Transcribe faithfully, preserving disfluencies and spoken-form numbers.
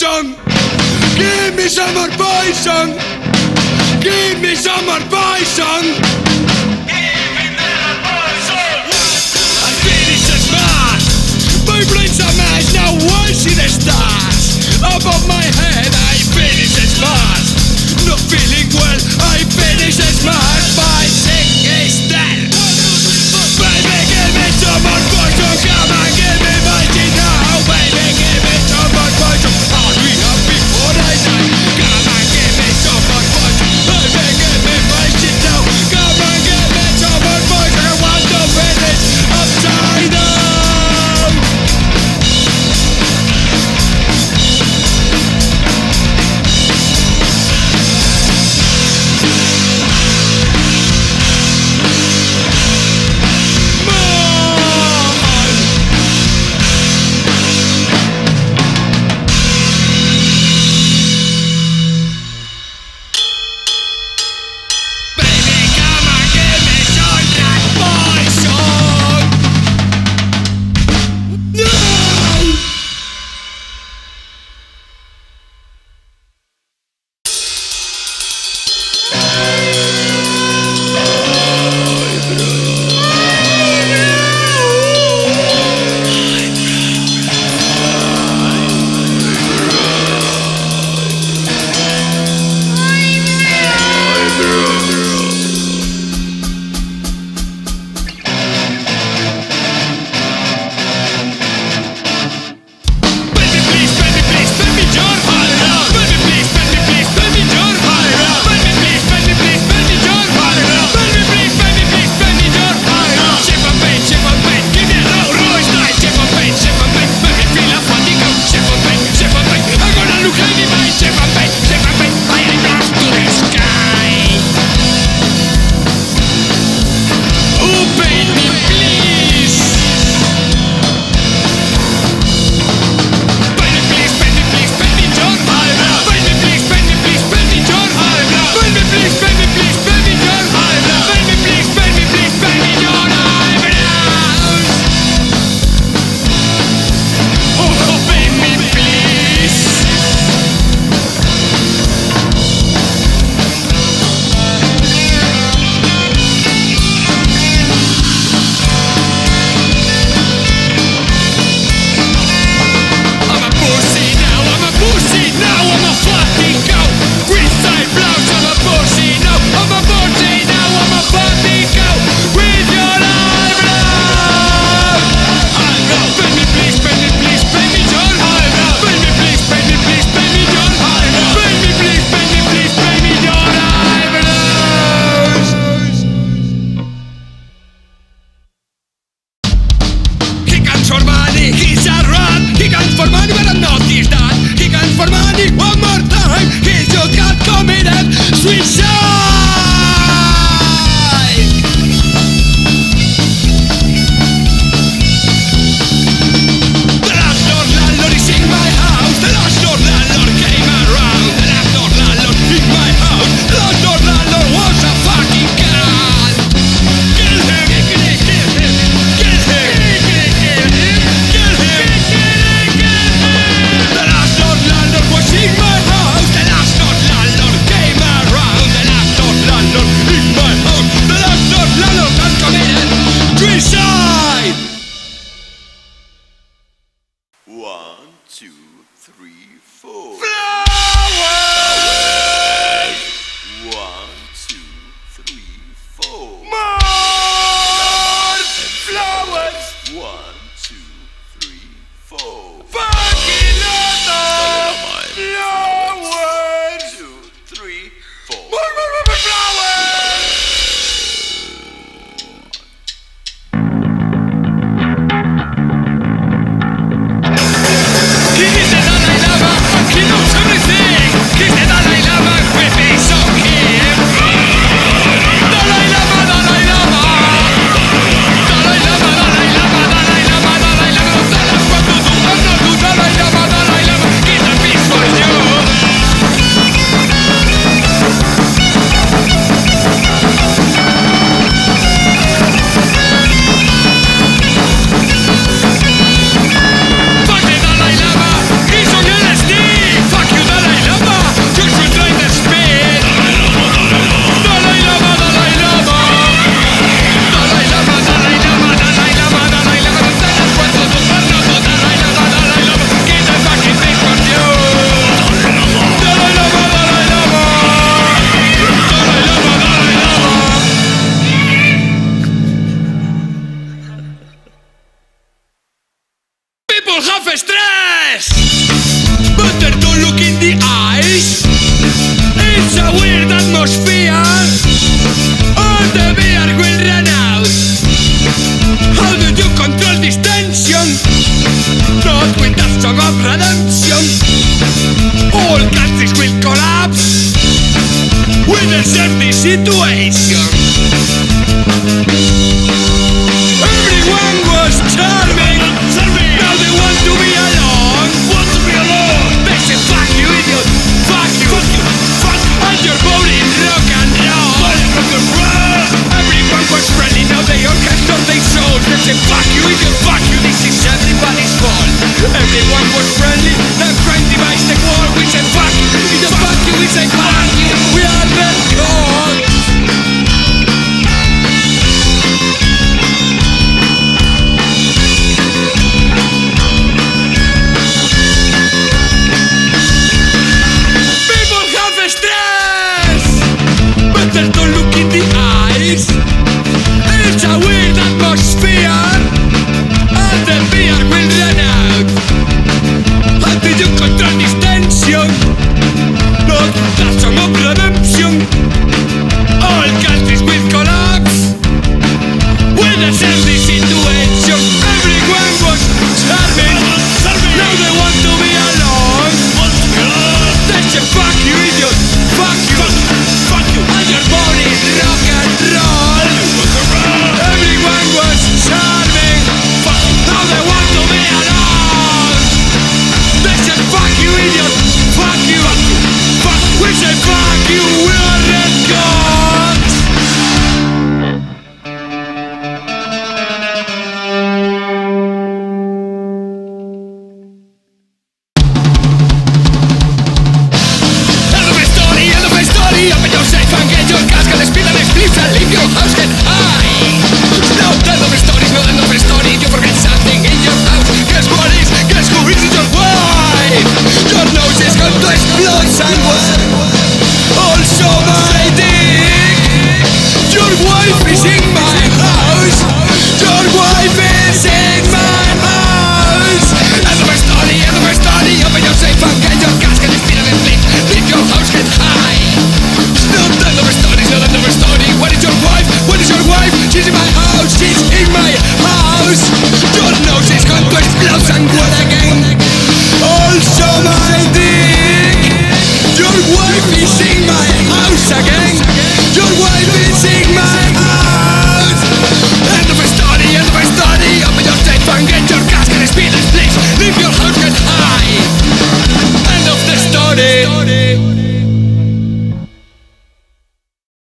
bison. Give me some more bison. Give me some more bison. Give me more bison. I finish as man. My brains are mad now. I see the stars above my head. I finish as man. Not feeling well. I finish as man. My sick is dead. Baby, give me some more bison. Come on, give me mighty now. Baby, give me some more bison. I'll be happy for the night. Come on, give me some more bison. Baby, give me mighty now. Come on, give me some more bison. I want to finish upside down. collapse with a safety situation.